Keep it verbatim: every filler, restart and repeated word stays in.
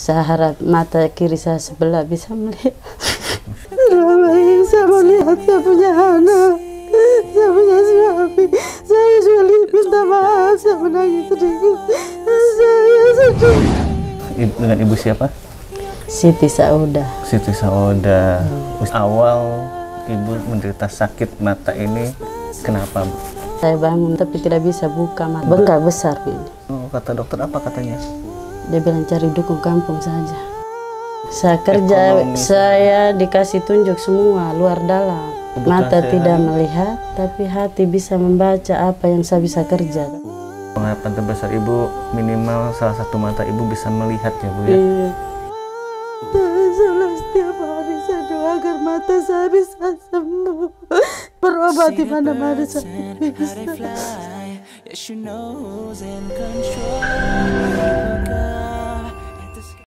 Saya harap mata kiri saya sebelah bisa melihat. Saya melihat saya punya anak, saya punya suami. Saya sudah minta maaf, saya menangis sedikit. Saya sedih. Dengan ibu siapa? Siti Saudah. Siti Saudah. Hmm. Awal ibu menderita sakit mata ini, kenapa, Bu? Saya bangun tapi tidak bisa buka mata. Bengkak besar ini. Kata dokter apa katanya? Dia bilang cari dukun kampung saja. Saya kerja, ekonomi. Saya dikasih tunjuk semua, luar dalam. Mata kebutuhan tidak saya melihat, tapi hati bisa membaca apa yang saya bisa kerja. Pengharapan terbesar ibu, minimal salah satu mata ibu bisa melihat ya, Bu ya? Iya. Salah setiap hari saya doa agar mata saya bisa sembuh. Berobat di mana-mana saya bisa.